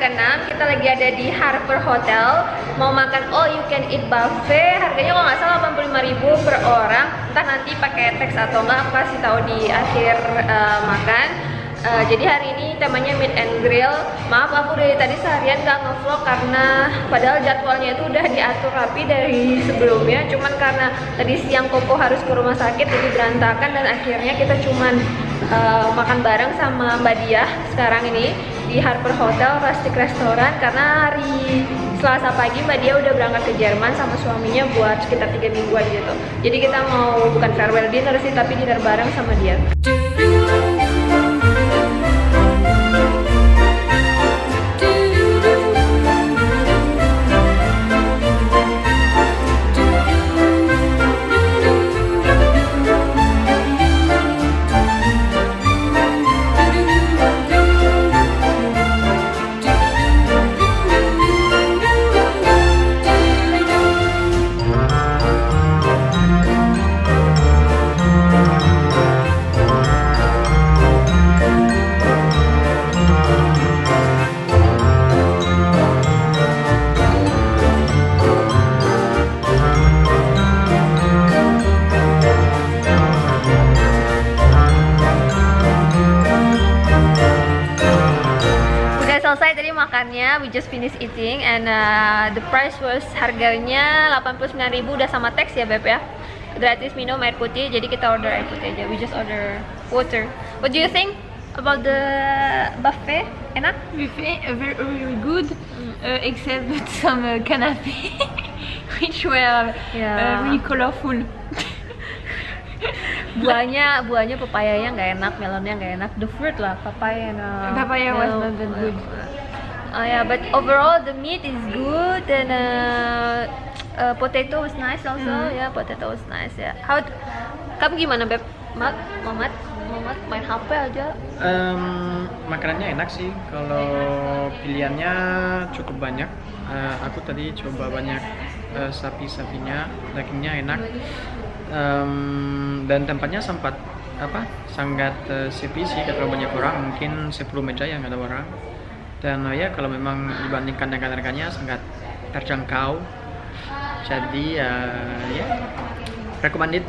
ke-6. Kita lagi ada di Harper Hotel. Mau makan all you can eat buffet. Harganya kalau nggak salah 85.000 per orang. Entah nanti pakai teks atau nggak, aku kasih tahu di akhir makan. Jadi hari ini temanya Mid and Grill. Maaf aku dari tadi seharian nggak ngevlog karena padahal jadwalnya itu udah diatur rapi dari sebelumnya. Cuman karena tadi siang Koko harus ke rumah sakit jadi berantakan dan akhirnya kita cuman makan bareng sama Mbak Diah sekarang ini di Harper Hotel Rustic Restaurant karena hari Selasa pagi Mbak Diah udah berangkat ke Jerman sama suaminya buat sekitar 3 mingguan gitu. Jadi kita mau bukan farewell dinner sih tapi dinner bareng sama dia. We just finished eating and the price was harganya 89.000 udah sama tax ya Beb ya. Gratis minum air putih, jadi kita order air putih aja. We just order water. What do you think about the buffet? Enak? Buffet very good, except with some canapé which were really colorful. buahnya papayanya nggak enak, melonnya nggak enak. The fruit lah, papaya enak. Papaya was not that good. Oh yeah, but overall the meat is good and potato was nice also. Yeah, potato was nice. Yeah. How? Kamu gimana Beb? Mamat, main HP aja. Makanannya enak sih. Kalau pilihannya cukup banyak. Aku tadi coba banyak sapi-sapinya, dagingnya enak. Dan tempatnya sempat sangat sepi sih. Kalau banyak orang, mungkin 10 meja yang ada orang. Dan ya kalau memang dibandingkan dengan harganya sangat terjangkau, jadi ya recommended.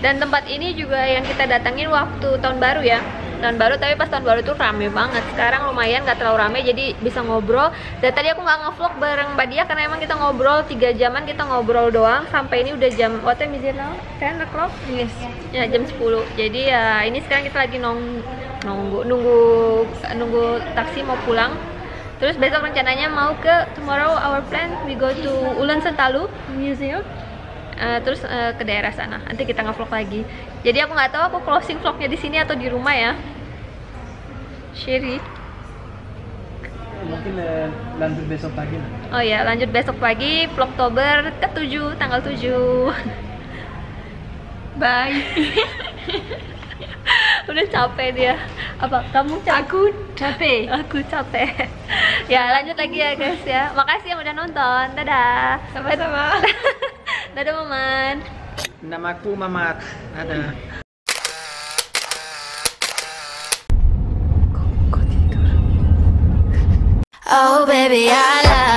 Dan tempat ini juga yang kita datangin waktu tahun baru ya, tapi pas tahun baru tuh rame banget. Sekarang lumayan nggak terlalu rame, jadi bisa ngobrol. Dan tadi aku nggak ngevlog bareng Mbak Dia karena emang kita ngobrol 3 jaman, kita ngobrol doang sampai ini udah jam what time is it now? 10 o'clock? Yes. Ya jam 10. Jadi ya ini sekarang kita lagi nunggu taksi mau pulang. Terus besok rencananya mau ke tomorrow our plan we go to Ulen Sentalu Museum. Terus ke daerah sana. Nanti kita nge-vlog lagi. Jadi aku nggak tahu aku closing vlognya di sini atau di rumah ya. Sherry. Mungkin lanjut besok pagi. Oh ya, lanjut besok pagi VLOGTOBER ke-7 tanggal 7. Bye. Udah capek dia. Apa? Kamu capek? Aku capek. Aku capek. Ya, lanjut lagi ya guys ya. Makasih yang udah nonton. Dadah. Sama-sama. Dadah Mamat. Namaku Mamat. Ada. Kok tidur? Oh baby I love.